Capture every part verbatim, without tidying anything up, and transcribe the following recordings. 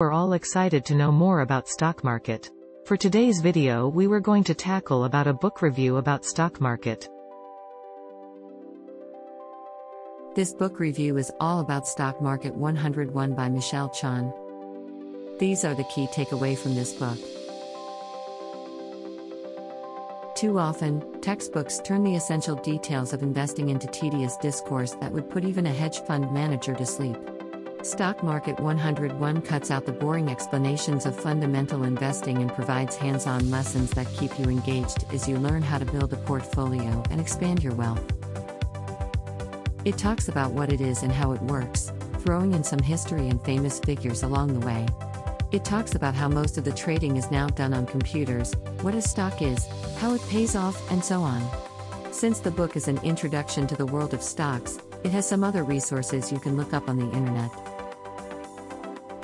We're all excited to know more about stock market. For today's video we were going to tackle about a book review about stock market. This book review is all about Stock Market one oh one by Michele Cagan. These are the key takeaway from this book. Too often, textbooks turn the essential details of investing into tedious discourse that would put even a hedge fund manager to sleep. Stock Market one oh one cuts out the boring explanations of fundamental investing and provides hands-on lessons that keep you engaged as you learn how to build a portfolio and expand your wealth. It talks about what it is and how it works, throwing in some history and famous figures along the way. It talks about how most of the trading is now done on computers, what a stock is, how it pays off, and so on. Since the book is an introduction to the world of stocks, it has some other resources you can look up on the internet.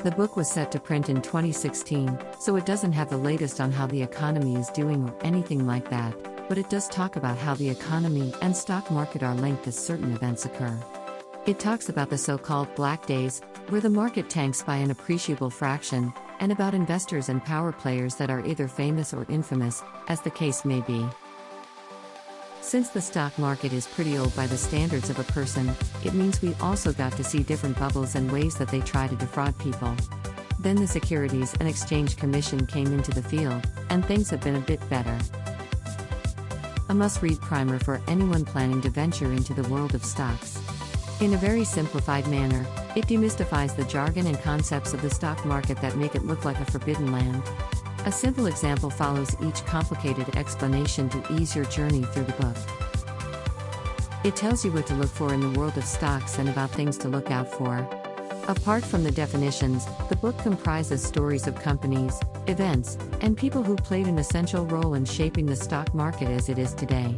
The book was set to print in twenty sixteen, so it doesn't have the latest on how the economy is doing or anything like that, but it does talk about how the economy and stock market are linked as certain events occur. It talks about the so-called black days, where the market tanks by an appreciable fraction, and about investors and power players that are either famous or infamous, as the case may be. Since the stock market is pretty old by the standards of a person, it means we also got to see different bubbles and ways that they try to defraud people. Then the Securities and Exchange Commission came into the field, and things have been a bit better. A must-read primer for anyone planning to venture into the world of stocks. In a very simplified manner, it demystifies the jargon and concepts of the stock market that make it look like a forbidden land. A simple example follows each complicated explanation to ease your journey through the book. It tells you what to look for in the world of stocks and about things to look out for. Apart from the definitions, the book comprises stories of companies, events, and people who played an essential role in shaping the stock market as it is today.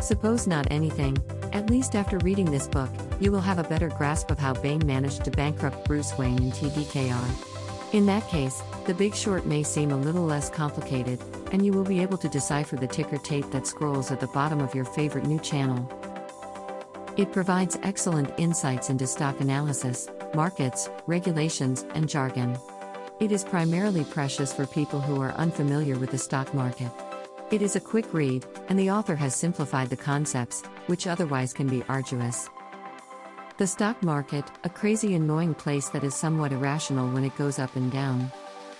Suppose not anything, at least after reading this book, you will have a better grasp of how Bain managed to bankrupt Bruce Wayne and T D K R. In that case, The Big Short may seem a little less complicated, and you will be able to decipher the ticker tape that scrolls at the bottom of your favorite new channel. It provides excellent insights into stock analysis, markets, regulations, and jargon. It is primarily precious for people who are unfamiliar with the stock market. It is a quick read, and the author has simplified the concepts, which otherwise can be arduous. The stock market, a crazy, annoying place that is somewhat irrational when it goes up and down.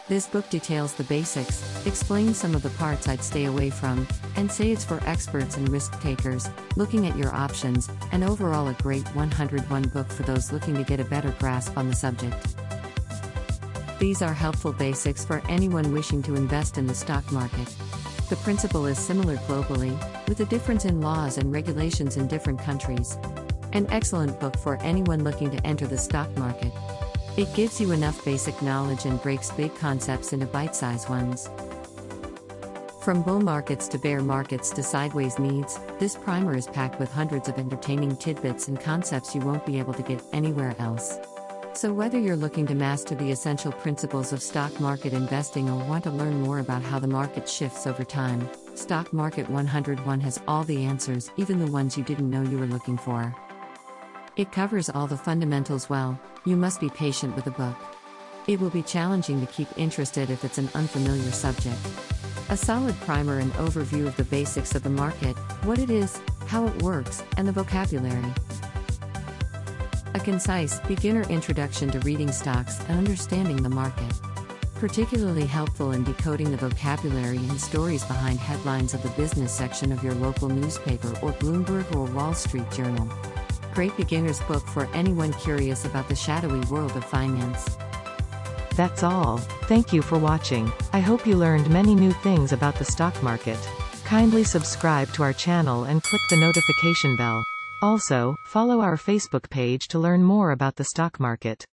This book details the basics, explains some of the parts I'd stay away from, and say it's for experts and risk takers, looking at your options, and overall a great one oh one book for those looking to get a better grasp on the subject. These are helpful basics for anyone wishing to invest in the stock market. The principle is similar globally, with a difference in laws and regulations in different countries. An excellent book for anyone looking to enter the stock market. It gives you enough basic knowledge and breaks big concepts into bite-sized ones. From bull markets to bear markets to sideways needs, this primer is packed with hundreds of entertaining tidbits and concepts you won't be able to get anywhere else. So whether you're looking to master the essential principles of stock market investing or want to learn more about how the market shifts over time, Stock Market one oh one has all the answers, even the ones you didn't know you were looking for. It covers all the fundamentals well. You must be patient with the book. It will be challenging to keep interested if it's an unfamiliar subject. A solid primer and overview of the basics of the market, what it is, how it works, and the vocabulary. A concise, beginner introduction to reading stocks and understanding the market. Particularly helpful in decoding the vocabulary and stories behind headlines of the business section of your local newspaper or Bloomberg or Wall Street Journal. Great beginner's book for anyone curious about the shadowy world of finance. That's all. Thank you for watching. I hope you learned many new things about the stock market. Kindly subscribe to our channel and click the notification bell. Also, follow our Facebook page to learn more about the stock market.